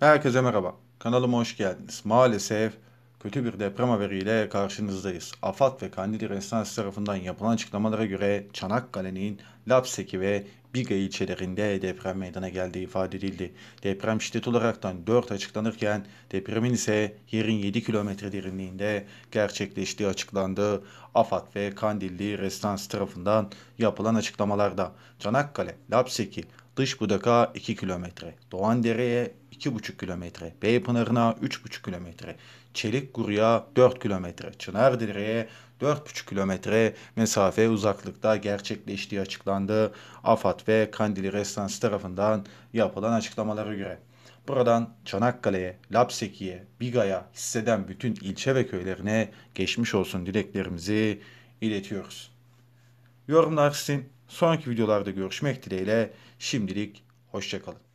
Herkese merhaba, kanalıma hoş geldiniz. Maalesef kötü bir deprem haberiyle karşınızdayız. AFAD ve Kandilli Rasathanesi tarafından yapılan açıklamalara göre Çanakkale'nin Lapseki ve Biga ilçelerinde deprem meydana geldiği ifade edildi. Deprem şiddet olaraktan 4 açıklanırken depremin ise yerin 7 kilometre derinliğinde gerçekleştiği açıklandı. AFAD ve Kandilli Rasathanesi tarafından yapılan açıklamalarda Çanakkale, Lapseki, Dışbudak'a 2 kilometre, Doğandere'ye 2,5 kilometre, Beypınarı'na 3,5 kilometre, Çelikguru'ya 4 kilometre, Çınardere'ye 4,5 kilometre mesafe uzaklıkta gerçekleştiği açıklandı. AFAD ve Kandilli Rasathanesi tarafından yapılan açıklamalara göre. Buradan Çanakkale'ye, Lapseki'ye, Biga'ya hisseden bütün ilçe ve köylerine geçmiş olsun dileklerimizi iletiyoruz. Yorumlar sizin. Sonraki videolarda görüşmek dileğiyle. Şimdilik hoşça kalın.